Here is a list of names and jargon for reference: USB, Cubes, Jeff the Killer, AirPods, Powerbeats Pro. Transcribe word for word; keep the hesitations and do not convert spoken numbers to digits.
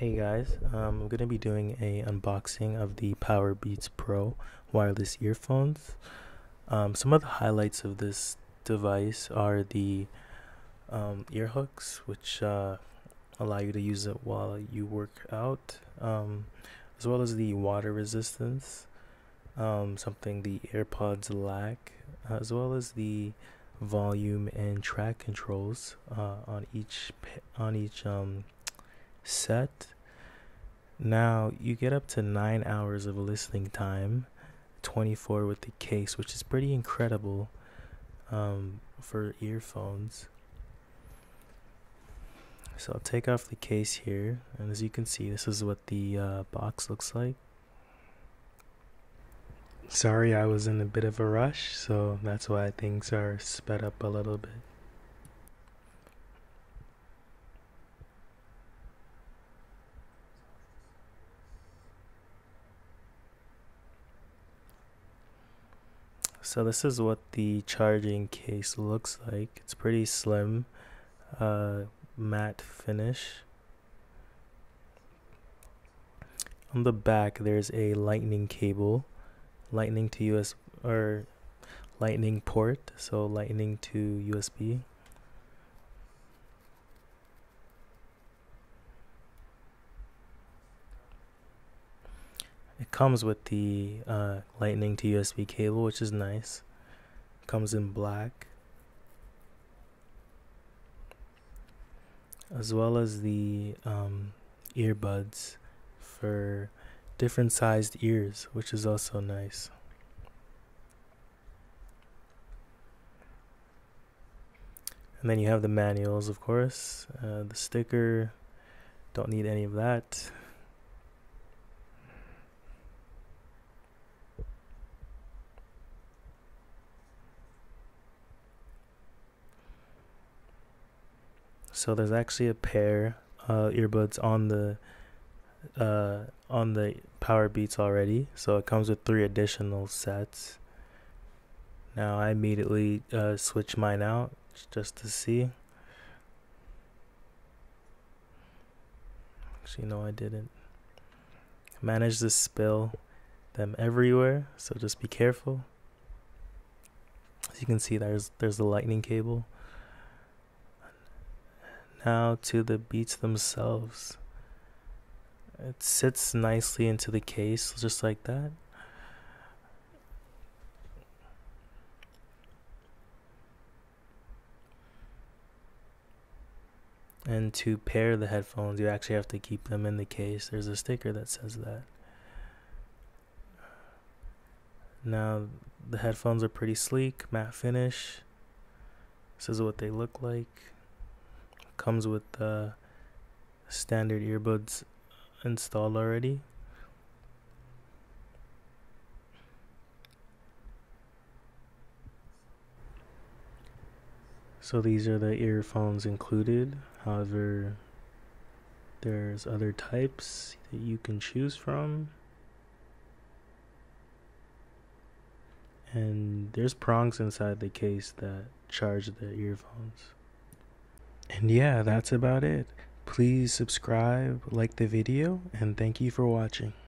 Hey guys, um, I'm going to be doing a unboxing of the Powerbeats Pro wireless earphones. Um, some of the highlights of this device are the um, ear hooks, which uh, allow you to use it while you work out, um, as well as the water resistance, um, something the AirPods lack, as well as the volume and track controls uh, on each on each um, set. Now you get up to nine hours of listening time, twenty-four with the case, which is pretty incredible um, for earphones. So I'll take off the case here, and as you can see, this is what the uh, box looks like. Sorry, I was in a bit of a rush, so that's why things are sped up a little bit. So this is what the charging case looks like. It's pretty slim, uh, matte finish. On the back there's a lightning cable, lightning to U S B or lightning port, so lightning to U S B. It comes with the uh, lightning to U S B cable, which is nice. It comes in black, as well as the um, earbuds for different sized ears, which is also nice. And then you have the manuals, of course, uh, the sticker, don't need any of that. So there's actually a pair of uh, earbuds on the uh, on the Powerbeats already. So it comes with three additional sets. Now I immediately uh, switch mine out just to see. Actually, no, I didn't. Managed to spill them everywhere, so just be careful. As you can see, there's there's the lightning cable. Now to the beats themselves. It sits nicely into the case, just like that. And to pair the headphones, you actually have to keep them in the case. There's a sticker that says that. Now the headphones are pretty sleek, matte finish. This is what they look like. Comes with uh, standard earbuds installed already. So these are the earphones included. However, there's other types that you can choose from. And there's prongs inside the case that charge the earphones. And yeah, that's about it. Please subscribe, like the video, and thank you for watching.